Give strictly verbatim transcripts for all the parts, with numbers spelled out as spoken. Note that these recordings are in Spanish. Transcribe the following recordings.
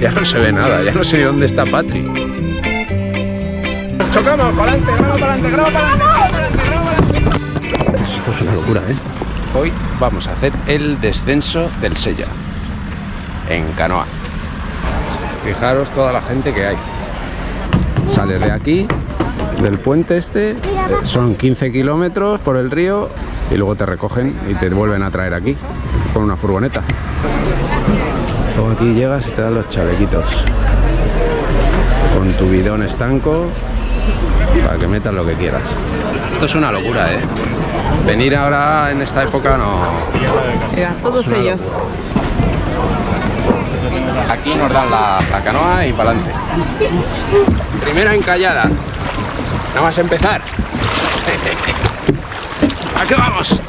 Ya no se ve nada, ya no sé dónde está Patri. Chocamos, para adelante, graba para adelante, graba para adelante, graba para adelante. Esto es una locura, ¿eh? Hoy vamos a hacer el descenso del Sella en canoa. Fijaros toda la gente que hay. Sales de aquí, del puente este, son quince kilómetros por el río y luego te recogen y te vuelven a traer aquí con una furgoneta. Luego aquí llegas y te dan los chalequitos con tu bidón estanco para que metas lo que quieras. Esto es una locura, ¿eh? Venir ahora en esta época no... Mira, todos ellos. Locura. Aquí nos dan la, la canoa y para adelante. Primera encallada. Nada más empezar. ¿A qué vamos?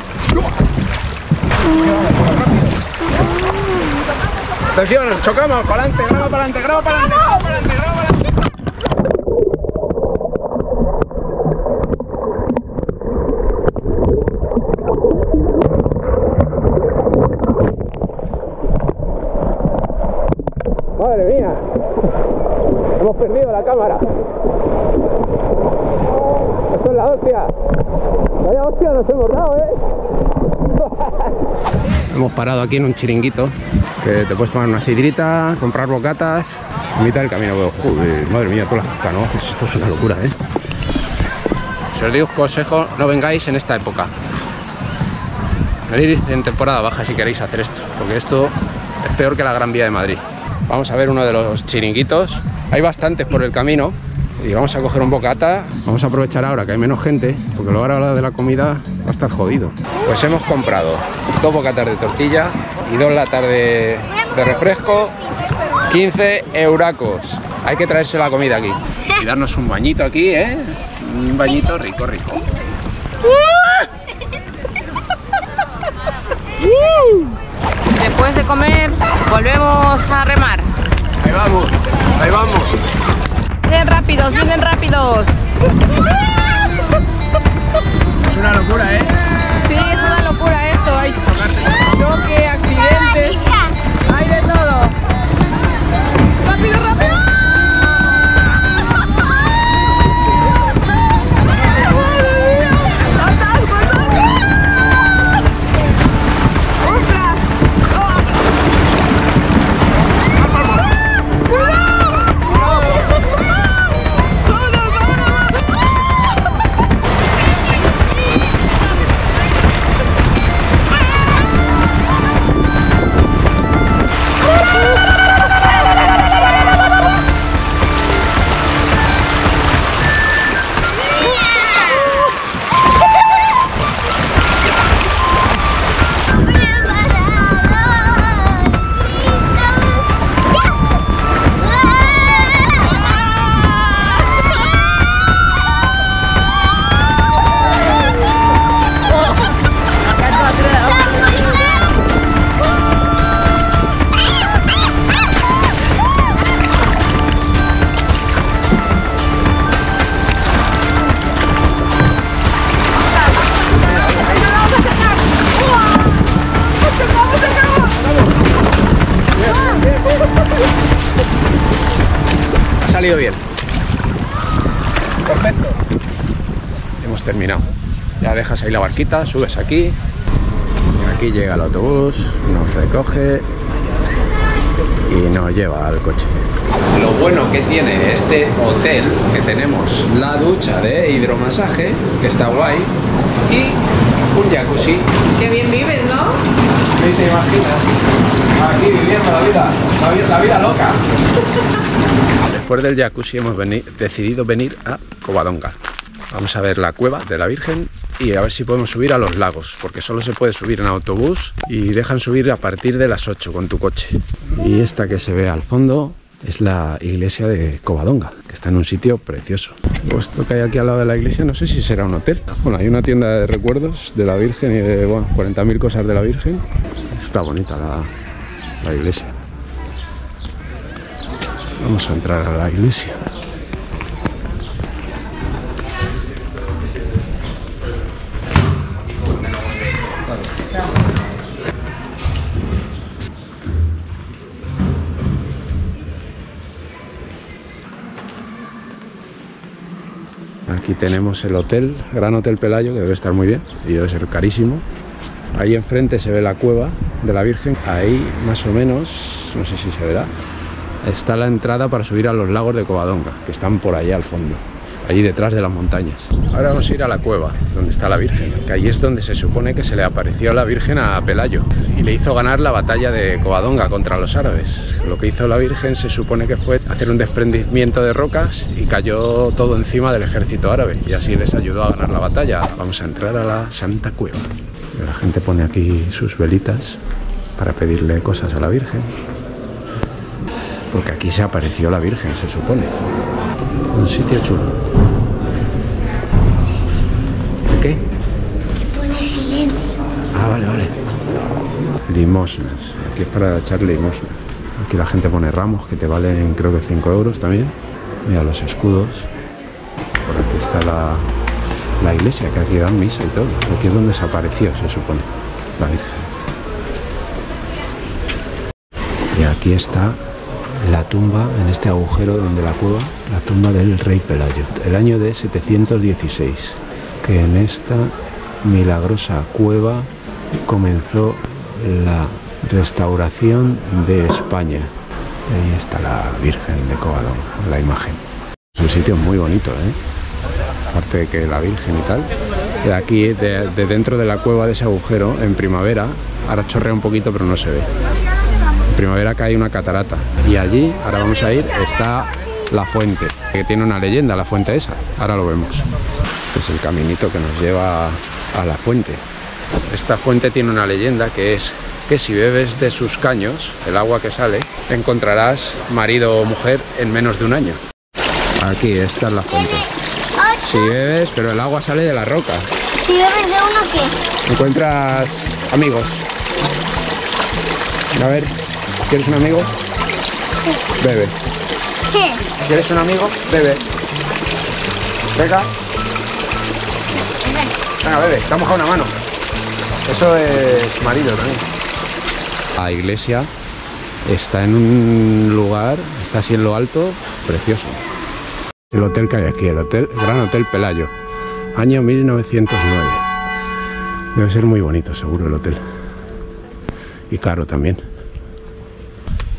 Atención, chocamos, para adelante, graba para adelante, graba para adelante, graba para adelante, graba para adelante. Madre mía, hemos perdido la cámara. Esto es la hostia. Vaya hostia nos hemos dado, ¿eh? Hemos parado aquí en un chiringuito que te puedes tomar una sidrita, comprar bocatas. En mitad del camino veo, joder, madre mía, todas las canoas, esto es una locura, ¿eh? Si os digo un consejo, no vengáis en esta época. Venid en temporada baja si queréis hacer esto, porque esto es peor que la Gran Vía de Madrid. Vamos a ver uno de los chiringuitos. Hay bastantes por el camino y vamos a coger un bocata. Vamos a aprovechar ahora que hay menos gente, porque luego ahora a la hora de la comida va a estar jodido. Pues hemos comprado dos bocatas de tortilla y dos latas de, de refresco, quince euracos. Hay que traerse la comida aquí y darnos un bañito aquí, ¿eh? Un bañito rico, rico. Después de comer, volvemos a remar. Ahí vamos, ahí vamos. Vienen rápidos, vienen rápidos. Es una locura, ¿eh? Sí, es una locura esto. Hay choque, accidentes. Hay de todo. ¡Rápido, rápido! Bien, perfecto, hemos terminado. Ya dejas ahí la barquita, subes aquí, aquí llega el autobús, nos recoge y nos lleva al coche. Lo bueno que tiene este hotel, que tenemos la ducha de hidromasaje, que está guay, y un jacuzzi. Qué bien vives, ¿no? ¿Qué te imaginas? Aquí viviendo la vida, la vida, la vida loca. Después del jacuzzi hemos venido, decidido venir a Covadonga. Vamos a ver la cueva de la Virgen y a ver si podemos subir a los lagos, porque solo se puede subir en autobús y dejan subir a partir de las ocho con tu coche. Y esta que se ve al fondo es la iglesia de Covadonga, que está en un sitio precioso. Puesto que hay aquí al lado de la iglesia, no sé si será un hotel. Bueno, hay una tienda de recuerdos de la Virgen y de bueno, cuarenta mil cosas de la Virgen. Está bonita la, la iglesia. Vamos a entrar a la iglesia. Aquí tenemos el hotel, Gran Hotel Pelayo, que debe estar muy bien y debe ser carísimo. Ahí enfrente se ve la cueva de la Virgen. Ahí más o menos, no sé si se verá, está la entrada para subir a los lagos de Covadonga, que están por allá al fondo, allí detrás de las montañas. Ahora vamos a ir a la cueva donde está la Virgen, que ahí es donde se supone que se le apareció la Virgen a Pelayo y le hizo ganar la batalla de Covadonga contra los árabes. Lo que hizo la Virgen se supone que fue hacer un desprendimiento de rocas y cayó todo encima del ejército árabe, y así les ayudó a ganar la batalla. Vamos a entrar a la Santa Cueva. La gente pone aquí sus velitas para pedirle cosas a la Virgen, porque aquí se apareció la Virgen, se supone. Un sitio chulo. ¿El qué? Pone silencio. Ah, vale, vale. Limosnas. Aquí es para echar limosnas. Aquí la gente pone ramos que te valen creo que cinco euros también. Mira los escudos. Por aquí está la, la iglesia, que aquí dan misa y todo. Aquí es donde se apareció, se supone, la Virgen. Y aquí está la tumba, en este agujero donde la cueva, la tumba del rey Pelayo, el año de setecientos dieciséis, que en esta milagrosa cueva comenzó la restauración de España. Ahí está la Virgen de Covadonga, la imagen. Es un sitio muy bonito, ¿eh? Aparte de que la Virgen y tal. De aquí, de, de dentro de la cueva, de ese agujero, en primavera, ahora chorrea un poquito pero no se ve. Primavera cae una catarata, y allí, ahora vamos a ir, está la fuente, que tiene una leyenda, la fuente esa, ahora lo vemos. Este es el caminito que nos lleva a la fuente. Esta fuente tiene una leyenda que es que si bebes de sus caños, el agua que sale, encontrarás marido o mujer en menos de un año. Aquí, esta es la fuente. Si bebes, pero el agua sale de la roca. Si bebes de uno, ¿qué? Encuentras amigos. A ver. ¿Quieres un amigo? Sí. Bebe. ¿Qué? ¿Quieres un amigo? Bebe. Venga. Venga, bebe. Te ha mojado una mano. Eso es marido también. La iglesia está en un lugar, está así en lo alto, precioso. El hotel que hay aquí, el hotel, el Gran Hotel Pelayo, año mil novecientos nueve. Debe ser muy bonito, seguro, el hotel. Y caro también.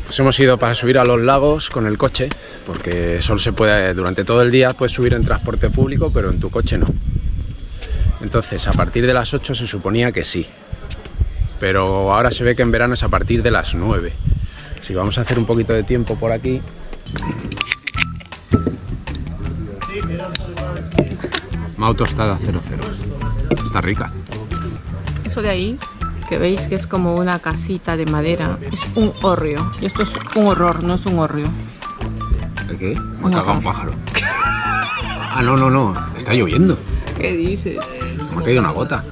Pues hemos ido para subir a los lagos con el coche, porque solo se puede, durante todo el día puedes subir en transporte público, pero en tu coche no. Entonces, a partir de las ocho se suponía que sí, pero ahora se ve que en verano es a partir de las nueve. Si vamos a hacer un poquito de tiempo por aquí. Mau tostada cero cero. Está rica. Eso de ahí, que veis que es como una casita de madera, es un hórreo. Y esto es un horror, no es un hórreo. ¿El qué? Me ha cagado un pájaro. Ah, no, no, no. Está lloviendo. ¿Qué dices? Me ha caído una gota.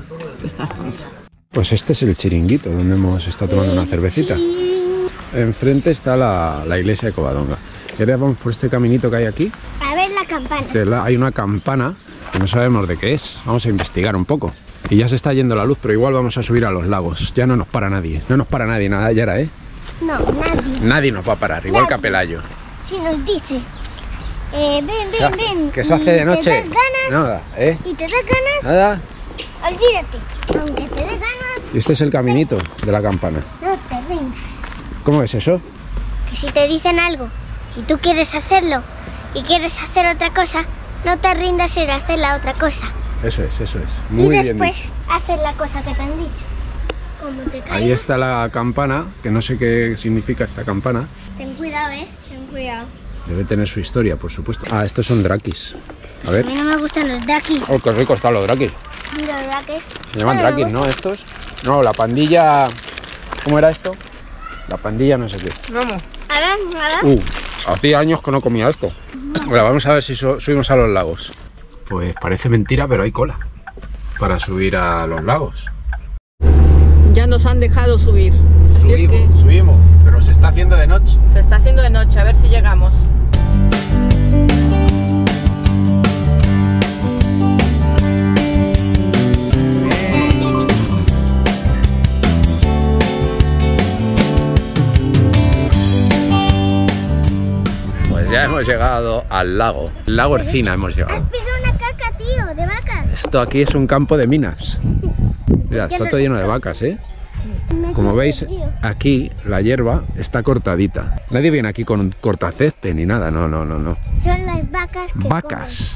Estás tonto. Pues este es el chiringuito donde hemos estado tomando una cervecita. Enfrente está la, la iglesia de Covadonga. Y ahora vamos por este caminito que hay aquí. A ver la campana. Este, la, hay una campana que no sabemos de qué es. Vamos a investigar un poco. Y ya se está yendo la luz, pero igual vamos a subir a los lagos. Ya no nos para nadie. No nos para nadie, nada, Yara, ¿eh? No, nadie. Nadie nos va a parar, igual nadie. Que a Pelayo. Si nos dice, eh, ven, ven, hace, ven. Que se hace de noche. Te das ganas, nada, ¿eh? Y te das ganas. Nada. Olvídate, aunque te des ganas. Y este es el caminito de la campana. No te vengas. ¿Cómo es eso? Que si te dicen algo y tú quieres hacerlo y quieres hacer otra cosa, no te rindas ir a hacer la otra cosa. Eso es, eso es. Muy bien. Y después hacer la cosa que te han dicho. Como te caigas. Ahí está la campana, que no sé qué significa esta campana. Ten cuidado, eh. Ten cuidado. Debe tener su historia, por supuesto. Ah, estos son drakis. A ver. A mí no me gustan los drakis. Oh, qué rico están los drakis. Mira, los drakis. Se llaman drakis, ¿no? Estos. No, la pandilla. ¿Cómo era esto? La pandilla, no sé qué. Vamos. A ver, a ver. Uh, hacía años que no comía esto. Ahora vamos a ver si so subimos a los lagos. Pues parece mentira, pero hay cola para subir a los lagos. Ya nos han dejado subir. Así subimos, es que... subimos, pero se está haciendo de noche. Se está haciendo de noche, a ver si llegamos. Pues ya hemos llegado al lago, el Lago Ercina hemos llegado. Has pisado una caca. Esto aquí es un campo de minas. Mira, está todo lleno de vacas, ¿eh? Como veis, aquí la hierba está cortadita. Nadie viene aquí con un cortacésped ni nada, no, no, no, no. Son las vacas que Vacas,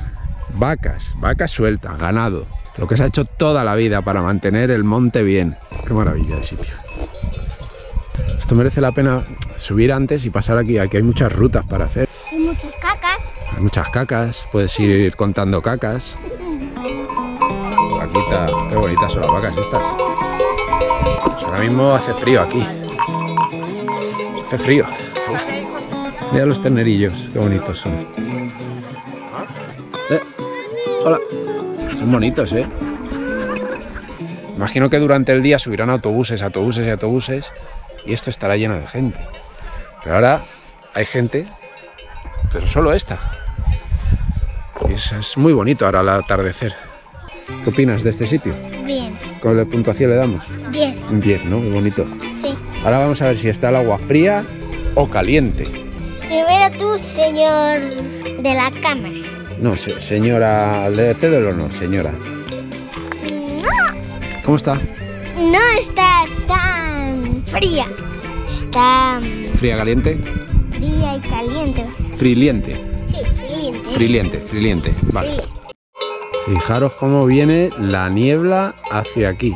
comen. vacas, vacas sueltas, ganado. Lo que se ha hecho toda la vida para mantener el monte bien. Qué maravilla de sitio. Esto merece la pena subir antes y pasar aquí. Aquí hay muchas rutas para hacer. Hay muchas cacas. Hay muchas cacas, puedes ir contando cacas. Vaquita, qué bonitas son las vacas estas. Ahora mismo hace frío aquí. Hace frío. Uf. Mira los ternerillos, qué bonitos son. Eh. Hola. Son bonitos, ¿eh? Imagino que durante el día subirán autobuses, autobuses y autobuses y esto estará lleno de gente. Pero ahora hay gente, pero solo esta. Es, es muy bonito ahora al atardecer. ¿Qué opinas de este sitio? Bien. ¿Cuál puntuación le damos? diez. diez, ¿no? Muy bonito. Sí. Ahora vamos a ver si está el agua fría o caliente. Primero tú, señor de la cámara. No, se, señora de Cedro, no, señora. No. ¿Cómo está? No está tan fría. Está... ¿Fría, caliente? Fría y caliente. O sea, ¿friliente? Sí, friliente. Friliente, friliente, vale. Friliente. Fijaros cómo viene la niebla hacia aquí.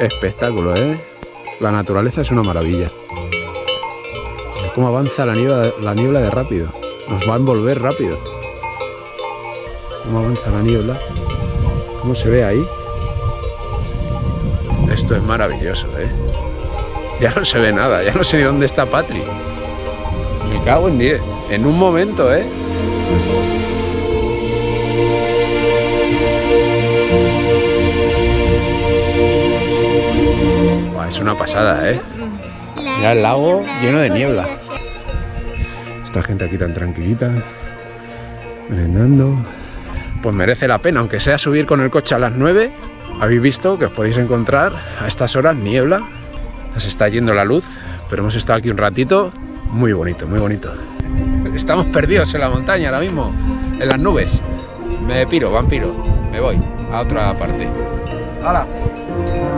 Espectáculo, ¿eh? La naturaleza es una maravilla. Mirad cómo avanza la niebla, la niebla de rápido. Nos va a envolver rápido. Cómo avanza la niebla. Cómo se ve ahí. Esto es maravilloso, ¿eh? Ya no se ve nada. Ya no sé ni dónde está Patri. Me cago en diez. En un momento, ¿eh? Es una pasada, ¿eh? Mira el lago lleno de niebla. Esta gente aquí tan tranquilita, merendando. Pues merece la pena, aunque sea subir con el coche a las nueve. Habéis visto que os podéis encontrar a estas horas niebla. Se está yendo la luz, pero hemos estado aquí un ratito. Muy bonito, muy bonito. Estamos perdidos en la montaña ahora mismo, en las nubes. Me piro, vampiro, me voy a otra parte. ¡Hala!